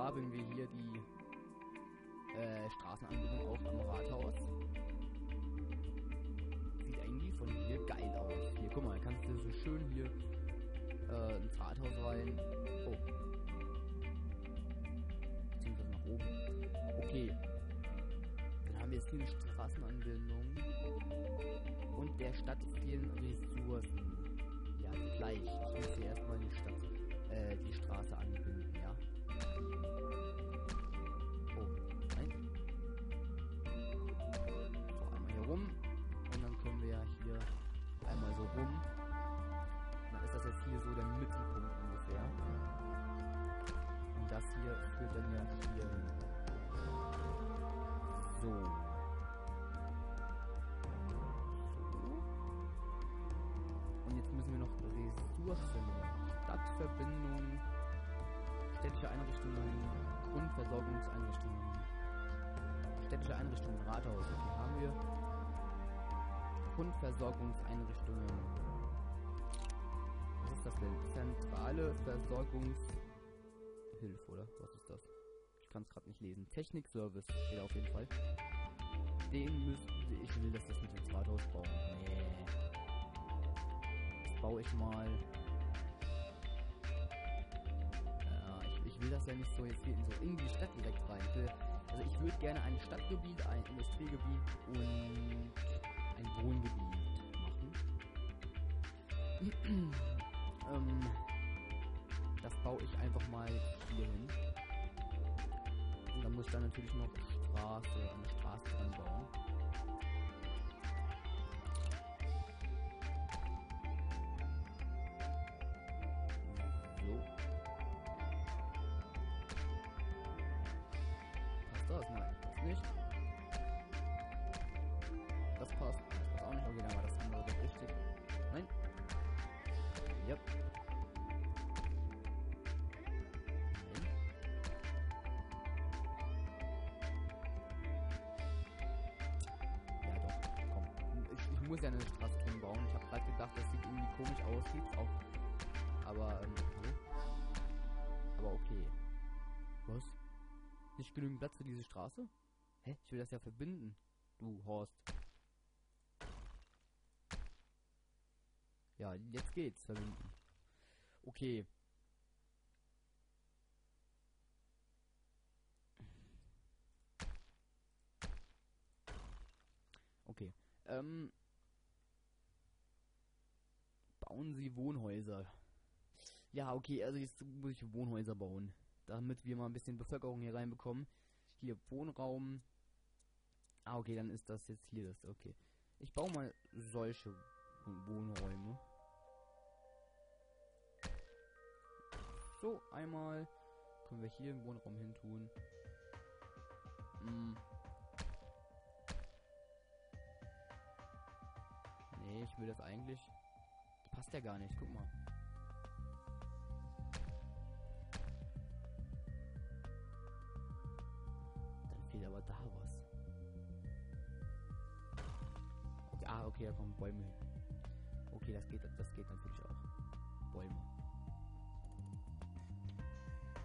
haben wir hier die Straßenanbindung auch am Rathaus. Sieht eigentlich von hier geil aus. Hier, guck mal, kannst du so schön hier ins Rathaus rein. Oh. Beziehungsweise nach oben. Okay. Dann haben wir jetzt hier eine Straßenanbindung. Und der Stadtziel Ressourcen. Ja, gleich. Ich muss hier erstmal die Stadt, die Straße anbinden, ja. Hier so der Mittelpunkt ungefähr. Und das hier führt dann ja hier hin. So. Und jetzt müssen wir noch Ressourcen, Stadtverbindungen, städtische Einrichtungen, Grundversorgungseinrichtungen, städtische Einrichtungen, Rathaus. Hier haben wir Grundversorgungseinrichtungen. Das ist zentrale Versorgungshilfe, oder? Was ist das? Ich kann es gerade nicht lesen. Technikservice steht auf jeden Fall. Den müsste ich, will, dass das mit dem Rathaus bauen. Nee. Das baue ich mal. Ja, ich will das ja nicht so jetzt hier in die Stadt direkt rein. Also ich würde gerne ein Stadtgebiet, ein Industriegebiet und ein Wohngebiet machen. Das baue ich einfach mal hier hin. Und dann muss ich dann natürlich noch eine Straße dran bauen. So. Passt das? Nein, passt nicht. Das passt auch nicht. Okay, dann war das andere doch richtig. Nein. Yep. Ja doch, komm. Ich muss ja eine Straße drin bauen. Ich habe gerade gedacht, das sieht irgendwie komisch aus, sieht's auch. Aber, aber okay. Was? Nicht genügend Platz für diese Straße? Hä? Ich will das ja verbinden, du Horst. Ja, jetzt geht's. Verbinden. Okay. Okay. Bauen Sie Wohnhäuser. Ja, okay, also jetzt muss ich Wohnhäuser bauen. Damit wir mal ein bisschen Bevölkerung hier reinbekommen. Hier Wohnraum. Ah, okay, dann ist das jetzt hier das. Okay. Ich baue mal solche Wohnräume. So, einmal können wir hier im Wohnraum hin tun. Nee, ich will das eigentlich. Das passt ja gar nicht, guck mal. Dann fehlt aber da was. Okay, ah, okay, da kommen Bäume hin. Okay, das geht natürlich auch. Bäume.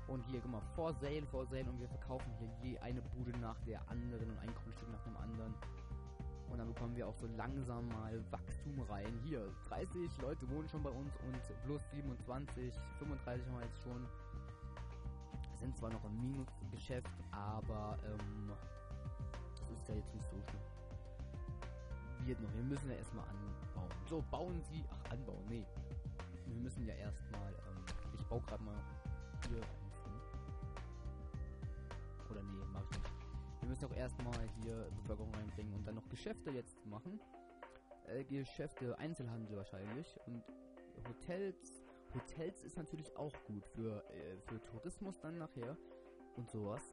Und hier, guck mal, for sale. Und wir verkaufen hier je eine Bude nach der anderen und ein Grundstück nach dem anderen. Und dann bekommen wir auch so langsam mal Wachstum rein. Hier, 30 Leute wohnen schon bei uns und plus 27, 35 haben wir jetzt schon. Wir sind zwar noch im Minusgeschäft, aber das ist ja jetzt nicht so schlimm. Noch. Wir müssen ja erstmal anbauen. So, bauen Sie. Ach, anbauen. Nee. Wir müssen ja erstmal. Ich baue gerade mal hier ein. Oder nee, mach ich nicht. Wir müssen auch erstmal hier Bevölkerung reinbringen und dann noch Geschäfte jetzt machen. Geschäfte, Einzelhandel wahrscheinlich. Und Hotels. Hotels ist natürlich auch gut für Tourismus dann nachher. Und sowas.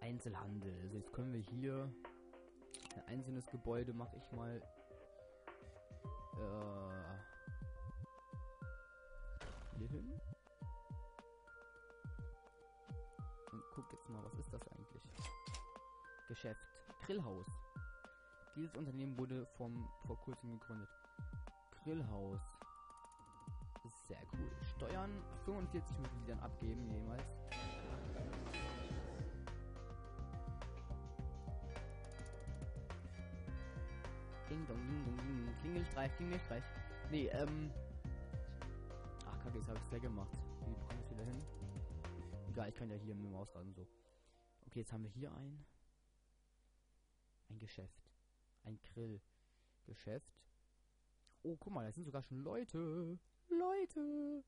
Einzelhandel. Also jetzt können wir hier. Ein einzelnes Gebäude mache ich mal. Hier hin. Und guck jetzt mal, was ist das eigentlich? Geschäft. Grillhaus. Dieses Unternehmen wurde vor kurzem gegründet. Grillhaus. Das ist sehr cool. Steuern 45 Mitgliedern abgeben jemals. Ding dong. Klingelstreich, Klingelstreich. Nee, ach, kacke, jetzt habe ich es ja gemacht. Wie bekomme ich wieder hin? Egal, ich kann ja hier mit dem Maus ran so. Okay, jetzt haben wir hier ein Geschäft. Ein Grillgeschäft. Oh, guck mal, da sind sogar schon Leute. Leute!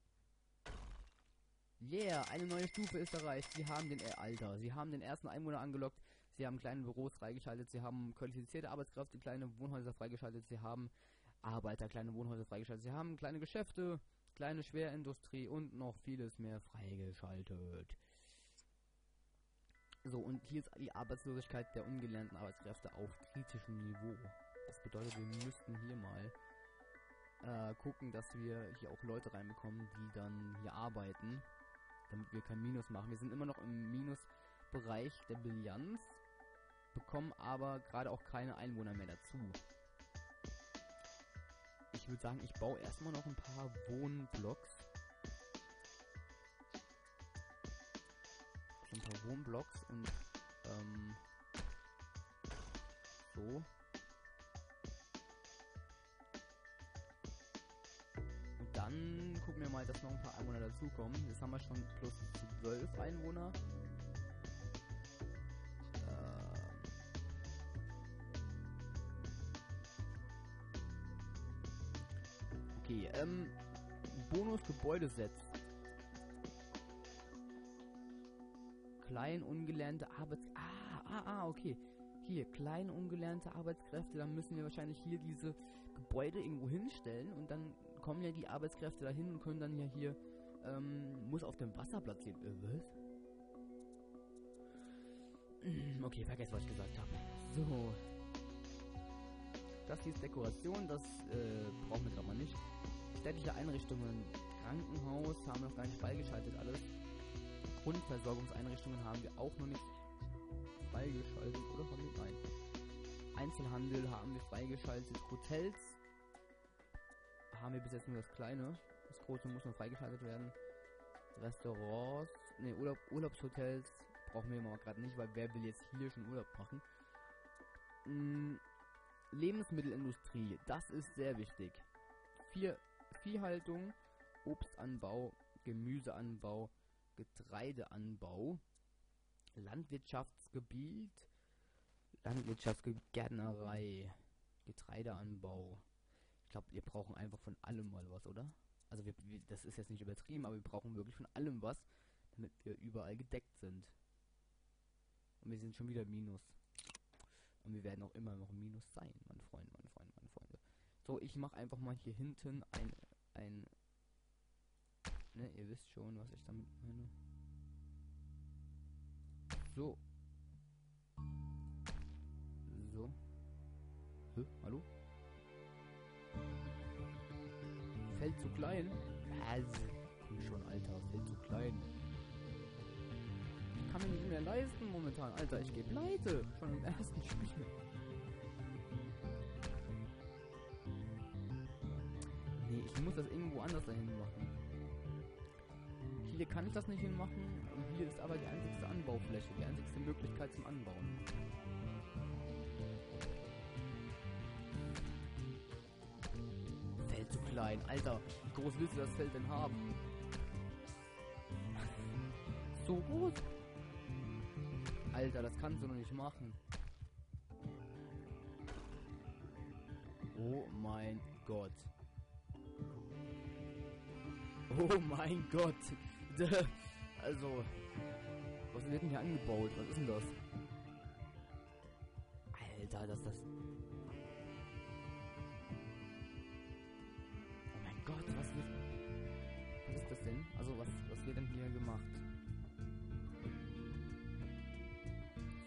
Yeah, eine neue Stufe ist erreicht. Sie haben den Sie haben den ersten Einwohner angelockt. Sie haben kleine Büros freigeschaltet. Sie haben qualifizierte Arbeitskräfte, kleine Wohnhäuser freigeschaltet. Sie haben Arbeiter, kleine Wohnhäuser freigeschaltet. Sie haben kleine Geschäfte, kleine Schwerindustrie und noch vieles mehr freigeschaltet. So, und hier ist die Arbeitslosigkeit der ungelernten Arbeitskräfte auf kritischem Niveau. Das bedeutet, wir müssten hier mal gucken, dass wir hier auch Leute reinbekommen, die dann hier arbeiten, damit wir kein Minus machen. Wir sind immer noch im Minusbereich der Bilanz, bekommen aber gerade auch keine Einwohner mehr dazu. Ich würde sagen, ich baue erstmal noch ein paar Wohnblocks. Ein paar Wohnblocks und so. Und dann gucken wir mal, dass noch ein paar Einwohner dazukommen. Jetzt haben wir schon plus 12 Einwohner. Okay, Bonus Gebäudeset. Klein ungelernte okay. Hier, klein ungelernte Arbeitskräfte, dann müssen wir wahrscheinlich hier diese Gebäude irgendwo hinstellen und dann kommen ja die Arbeitskräfte dahin und können dann ja hier, muss auf dem Wasser platzieren. Was? Okay, vergesst, was ich gesagt habe. So. Das hier ist Dekoration, das brauchen wir glaube ich nicht. Städtische Einrichtungen, Krankenhaus, haben wir noch gar nicht freigeschaltet alles. Grundversorgungseinrichtungen haben wir auch noch nicht freigeschaltet, oder haben wir? Nein. Einzelhandel haben wir freigeschaltet. Hotels haben wir bis jetzt nur das Kleine. Das Große muss noch freigeschaltet werden. Restaurants, ne, Urlaubshotels brauchen wir mal gerade nicht, weil wer will jetzt hier schon Urlaub machen? Lebensmittelindustrie, das ist sehr wichtig. Viehhaltung, Obstanbau, Gemüseanbau, Getreideanbau, Landwirtschaftsgebiet, Landwirtschaftsgärtnerei, Getreideanbau. Ich glaube, wir brauchen einfach von allem mal was, oder? Also das ist jetzt nicht übertrieben, aber wir brauchen wirklich von allem was, damit wir überall gedeckt sind. Und wir sind schon wieder Minus. Und wir werden auch immer noch Minus sein, meine Freunde. So, ich mache einfach mal hier hinten ein ne, ihr wisst schon, was ich damit meine. So. Hä? Hallo? Feld zu klein? Also, komm schon, Alter, Feld zu klein. Ich kann mir nicht mehr leisten momentan. Alter, ich gehe pleite. Schon im ersten Spiel. Nee, ich muss das irgendwo anders dahin machen. Hier kann ich das nicht hinmachen und hier ist aber die einzigste Anbaufläche, die einzigste Möglichkeit zum Anbauen. Feld zu klein. Alter, wie groß willst du das Feld denn haben? So groß? Alter, das kannst du noch nicht machen. Oh mein Gott. Oh mein Gott. Also, was wird denn hier angebaut? Was ist denn das? Alter, Oh mein Gott, was ist das denn? Also, was wird denn hier gemacht?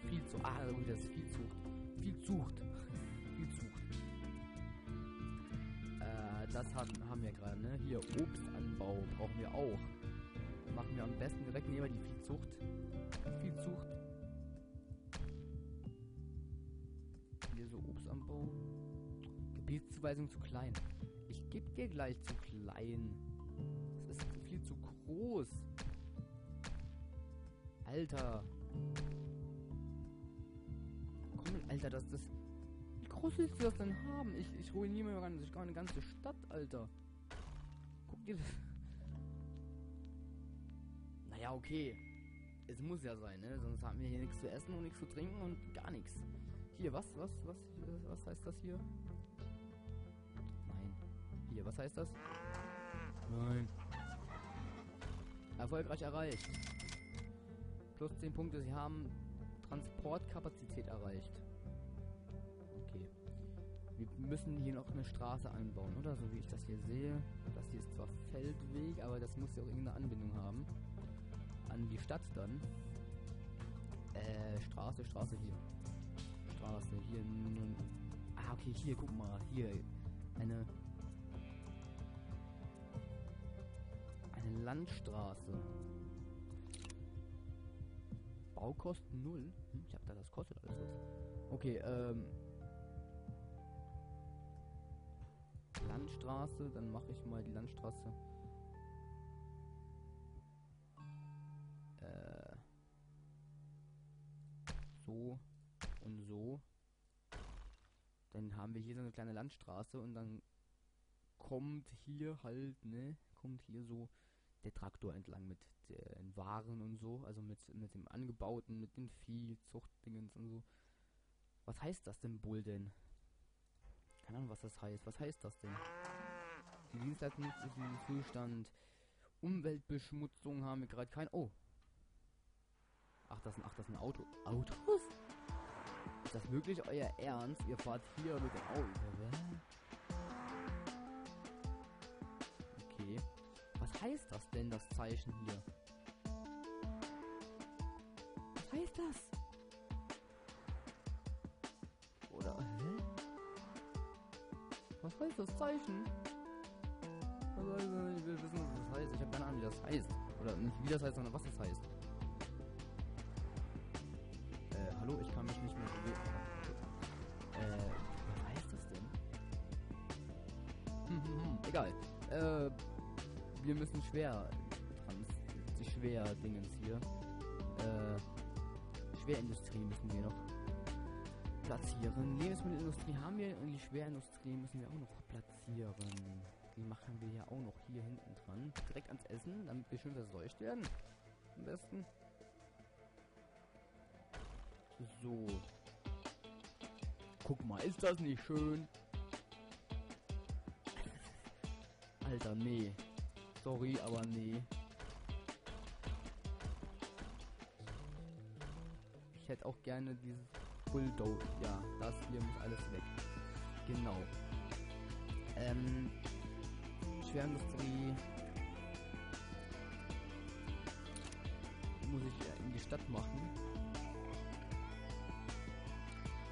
Viel zu... Ah, gut, das ist Viehzucht. Das haben wir gerade, ne? Hier, Obstanbau brauchen wir auch. Machen wir am besten direkt neben die Viehzucht. Hier so Obstanbau. Gebietszuweisung zu klein. Ich gebe dir gleich zu klein. Das ist viel zu groß. Alter. Komm, Alter, groß willst du das denn haben? Ich ruiniere mir gar eine ganze Stadt, Alter. Guck dir das. Naja, okay. Es muss ja sein, ne? Sonst haben wir hier nichts zu essen und nichts zu trinken und gar nichts. Hier, was heißt das hier? Nein. Hier, was heißt das? Nein. Erfolgreich erreicht. Plus 10 Punkte, sie haben Transportkapazität erreicht. Okay. Wir müssen hier noch eine Straße anbauen, oder? So wie ich das hier sehe. Das hier ist zwar Feldweg, aber das muss ja auch irgendeine Anbindung haben. An die Stadt dann. Straße hier. Straße hier. Ah, okay, hier, guck mal. Hier. Eine Landstraße. Baukosten 0. Hm, ich hab da das kostet alles was. Okay, Landstraße, dann mache ich mal die Landstraße. So und so. Dann haben wir hier so eine kleine Landstraße und dann kommt hier halt, ne? Kommt hier so der Traktor entlang mit den Waren und so, also mit dem Angebauten, mit den Viehzuchtdingens und so. Was heißt das denn, Bull denn? Keine Ahnung, was das heißt. Was heißt das denn? Die Dienstleistung ist in diesem Zustand. Umweltbeschmutzung haben wir gerade kein... Oh! Ach, das ist ein Auto. Autos? Ist das wirklich euer Ernst? Ihr fahrt hier mit dem Auto. Okay. Was heißt das denn, das Zeichen hier? Was heißt das? Oder... Was heißt das Zeichen? Ich will wissen, was das heißt. Ich habe keine Ahnung, wie das heißt. Oder nicht wie das heißt, sondern was das heißt. Hallo, ich kann mich nicht mehr bewegen. Was heißt das denn? Egal. Wir müssen schwer Dingens hier. Schwerindustrie müssen wir noch platzieren. Lebensmittelindustrie haben wir und die Schwerindustrie müssen wir auch noch platzieren. Die machen wir ja auch noch hier hinten dran. Direkt ans Essen, damit wir schön verseucht werden. Am besten. So. Guck mal, ist das nicht schön? Alter, nee. Sorry, aber nee. Ich hätte auch gerne dieses Bulldozer. Ja, das hier muss alles weg. Genau. Schwerindustrie. Muss ich in die Stadt machen.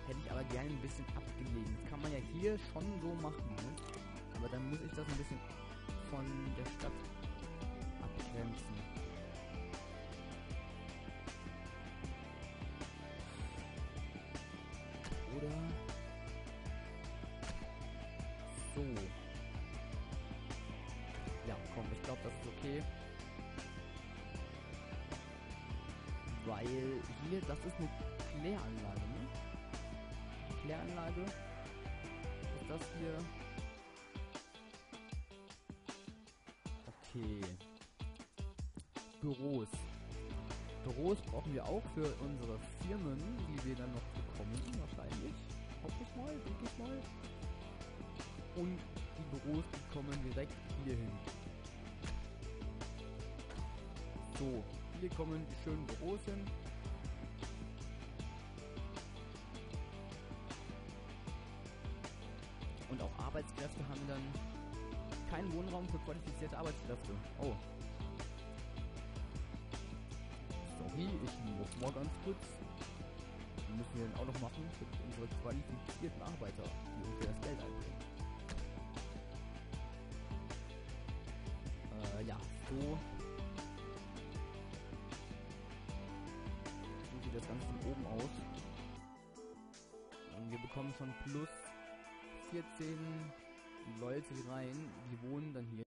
Hätte ich aber gerne ein bisschen abgelegen. Das kann man ja hier schon so machen, ne? Aber dann muss ich das ein bisschen von der Stadt abgrenzen. Oder so. Ja, komm, ich glaube, das ist okay. Weil hier, das ist eine Kläranlage, ne? Kläranlage. Ist das hier? Okay. Büros. Büros brauchen wir auch für unsere Firmen, die wir dann noch bekommen, wahrscheinlich. Hoffentlich mal, denke ich mal. Und die Büros bekommen direkt hier hin. So, hier kommen die schönen Büros hin. Und auch Arbeitskräfte haben dann keinen Wohnraum für qualifizierte Arbeitskräfte. Oh. Sorry, ich muss mal ganz kurz. Die müssen wir dann auch noch machen für unsere qualifizierten Arbeiter, die uns das Geld einbringen. Ja, so. So sieht das Ganze von oben aus. Und wir bekommen schon plus 14 Leute rein, die wohnen dann hier.